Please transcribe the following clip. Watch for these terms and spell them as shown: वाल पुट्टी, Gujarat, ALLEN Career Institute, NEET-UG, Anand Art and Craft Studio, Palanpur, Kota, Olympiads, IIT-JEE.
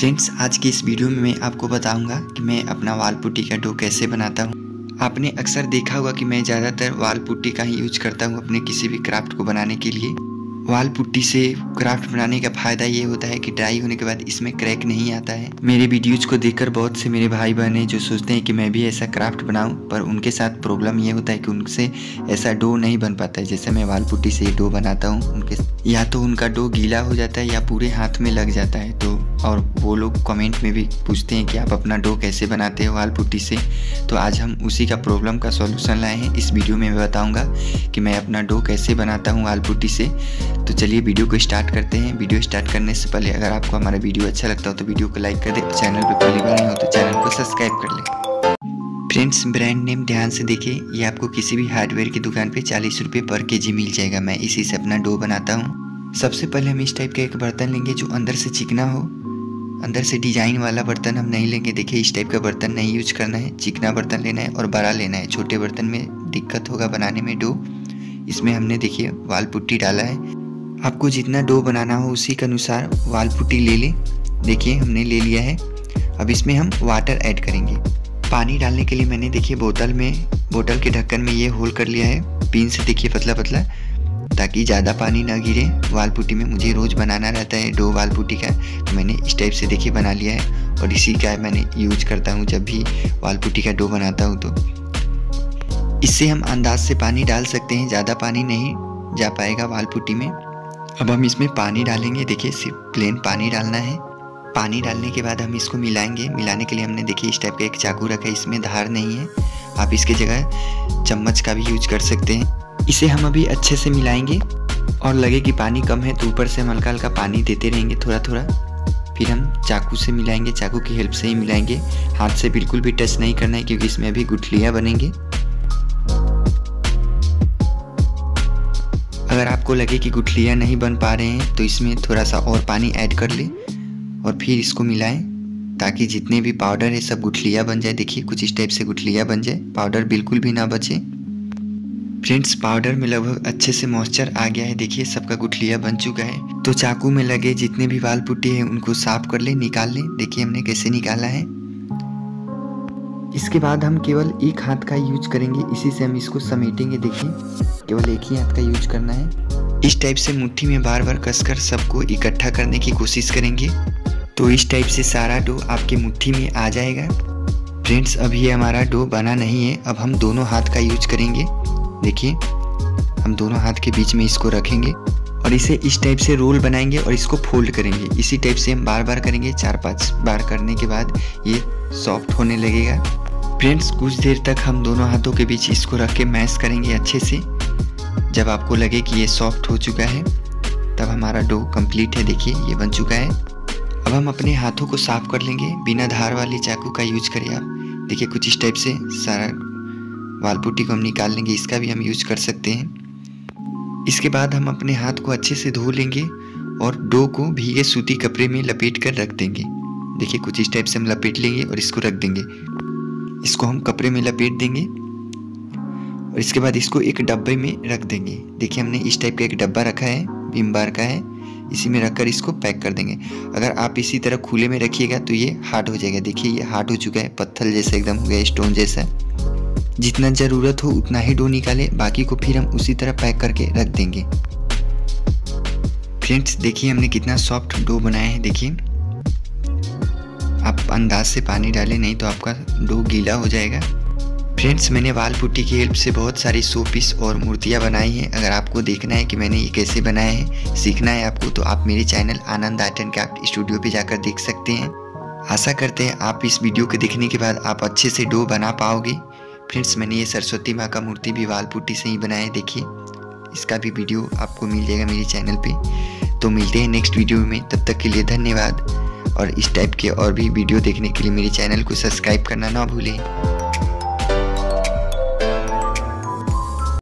Friends, आज की इस वीडियो में मैं आपको बताऊंगा कि मैं अपना वाल पुट्टी का डो कैसे बनाता हूं। आपने अक्सर देखा होगा कि मैं ज़्यादातर वाल पुट्टी का ही यूज करता हूं अपने किसी भी क्राफ्ट को बनाने के लिए। वाल पुट्टी से क्राफ्ट बनाने का फायदा ये होता है कि ड्राई होने के बाद इसमें क्रैक नहीं आता है। मेरे वीडियोज को देखकर बहुत से मेरे भाई बहनें जो सोचते हैं कि मैं भी ऐसा क्राफ्ट बनाऊं, पर उनके साथ प्रॉब्लम ये होता है कि उनसे ऐसा डो नहीं बन पाता है जैसे मैं वाल पुट्टी से डो बनाता हूं। उनके या तो उनका डो गीला हो जाता है या पूरे हाथ में लग जाता है। तो और वो लोग कमेंट में भी पूछते हैं कि आप अपना डो कैसे बनाते हो वाल पुट्टी से। तो आज हम उसी का प्रॉब्लम का सॉल्यूशन लाए हैं। इस वीडियो में मैं बताऊँगा कि मैं अपना डो कैसे बनाता हूँ वाल पुट्टी से। तो चलिए वीडियो को स्टार्ट करते हैं। वीडियो स्टार्ट करने से पहले अगर आपको हमारा वीडियो अच्छा लगता हो तो वीडियो को लाइक कर दें, चैनल पर पहली बार नहीं हो तो चैनल को सब्सक्राइब कर लें। फ्रेंड्स, ब्रांड नेम ध्यान से देखें, ये आपको किसी भी हार्डवेयर की दुकान पे 40 रुपये पर केजी मिल जाएगा। मैं इसी से अपना डो बनाता हूँ। सबसे पहले हम इस टाइप का एक बर्तन लेंगे जो अंदर से चिकना हो। अंदर से डिजाइन वाला बर्तन हम नहीं लेंगे। देखिए, इस टाइप का बर्तन नहीं यूज करना है, चिकना बर्तन लेना है और बड़ा लेना है। छोटे बर्तन में दिक्कत होगा बनाने में डो। इसमें हमने देखिए वाल पुट्टी डाला है। आपको जितना डो बनाना हो उसी के अनुसार वाल पुट्टी ले लें। देखिए, हमने ले लिया है। अब इसमें हम वाटर ऐड करेंगे। पानी डालने के लिए मैंने देखिए बोतल के ढक्कन में ये होल कर लिया है पिन से, देखिए पतला पतला, ताकि ज़्यादा पानी ना गिरे वाल पुट्टी में। मुझे रोज़ बनाना रहता है डो वाल पुट्टी का, तो मैंने इस टाइप से देखिए बना लिया है और इसी का मैंने यूज करता हूँ जब भी वाल पुट्टी का डो बनाता हूँ। तो इससे हम अंदाज से पानी डाल सकते हैं, ज़्यादा पानी नहीं जा पाएगा वाल पुट्टी में। अब हम इसमें पानी डालेंगे। देखिए, सिर्फ प्लेन पानी डालना है। पानी डालने के बाद हम इसको मिलाएंगे। मिलाने के लिए हमने देखिए इस टाइप का एक चाकू रखा है, इसमें धार नहीं है। आप इसके जगह चम्मच का भी यूज कर सकते हैं। इसे हम अभी अच्छे से मिलाएंगे और लगे कि पानी कम है तो ऊपर से हम हल्का हल्का पानी देते रहेंगे थोड़ा थोड़ा। फिर हम चाकू से मिलाएंगे, चाकू की हेल्प से ही मिलाएंगे। हाथ से बिल्कुल भी टच नहीं करना है क्योंकि इसमें अभी गुठलियाँ बनेंगे। अगर आपको लगे कि गुठलियाँ नहीं बन पा रहे हैं तो इसमें थोड़ा सा और पानी ऐड कर लें और फिर इसको मिलाएं ताकि जितने भी पाउडर है सब गुठलियाँ बन जाए। देखिए, कुछ इस टाइप से गुठलियाँ बन जाए, पाउडर बिल्कुल भी ना बचे। फ्रेंड्स, पाउडर में लगभग अच्छे से मॉइस्चर आ गया है। देखिए, सबका गुठलियाँ बन चुका है। तो चाकू में लगे जितने भी वाल पुट्टी है उनको साफ कर लें, निकाल लें। देखिए, हमने कैसे निकाला है। इसके बाद हम केवल एक हाथ का यूज करेंगे, इसी से हम इसको समेटेंगे। देखिए, केवल एक ही हाथ का यूज करना है। इस टाइप से मुट्ठी में बार बार कसकर सबको इकट्ठा करने की कोशिश करेंगे। तो इस टाइप से सारा डो आपके मुट्ठी में आ जाएगा। फ्रेंड्स, अब ये हमारा डो बना नहीं है। अब हम दोनों हाथ का यूज करेंगे। देखिए, हम दोनों हाथ के बीच में इसको रखेंगे और इसे इस टाइप से रोल बनाएंगे और इसको फोल्ड करेंगे। इसी टाइप से हम बार बार करेंगे। 4-5 बार करने के बाद ये सॉफ्ट होने लगेगा। फ्रेंड्स, कुछ देर तक हम दोनों हाथों के बीच इसको रख के मैश करेंगे अच्छे से। जब आपको लगे कि ये सॉफ्ट हो चुका है तब हमारा डो कंप्लीट है। देखिए, ये बन चुका है। अब हम अपने हाथों को साफ कर लेंगे बिना धार वाली चाकू का यूज करें आप। देखिए, कुछ इस टाइप से सारा वाल पुट्टी को हम निकाल लेंगे। इसका भी हम यूज कर सकते हैं। इसके बाद हम अपने हाथ को अच्छे से धो लेंगे और डो को भीगे सूती कपड़े में लपेट कर रख देंगे। देखिए, कुछ इस टाइप से हम लपेट लेंगे और इसको रख देंगे। इसको हम कपड़े में लपेट देंगे और इसके बाद इसको एक डब्बे में रख देंगे। देखिए, हमने इस टाइप का एक डब्बा रखा है, विम बार का है, इसी में रखकर इसको पैक कर देंगे। अगर आप इसी तरह खुले में रखिएगा तो ये हार्ड हो जाएगा। देखिए, ये हार्ड हो चुका है, पत्थर जैसा एकदम हो गया, स्टोन जैसा। जितना ज़रूरत हो उतना ही डो निकाले, बाकी को फिर हम उसी तरह पैक करके रख देंगे। फ्रेंड्स, देखिए हमने कितना सॉफ्ट डो बनाया है। देखिए, आप अंदाज से पानी डालें, नहीं तो आपका डो गीला हो जाएगा। फ्रेंड्स, मैंने वाल पुट्टी की हेल्प से बहुत सारी शो पीस और मूर्तियाँ बनाई हैं। अगर आपको देखना है कि मैंने ये कैसे बनाया है, सीखना है आपको, तो आप मेरे channel Anand art and craft studio पर जाकर देख सकते हैं। आशा करते हैं आप इस वीडियो के देखने के बाद आप अच्छे से डो बना पाओगे। फ्रेंड्स, मैंने ये सरस्वती माँ का मूर्ति भी वाल पुट्टी से ही बनाया है। देखिए, इसका भी वीडियो आपको मिल जाएगा मेरे चैनल पे। तो मिलते हैं नेक्स्ट वीडियो में, तब तक के लिए धन्यवाद। और इस टाइप के और भी वीडियो देखने के लिए मेरे चैनल को सब्सक्राइब करना ना भूलें।